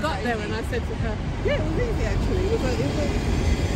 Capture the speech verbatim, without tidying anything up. got there and I said to her, yeah, it was easy actually. It was, it was,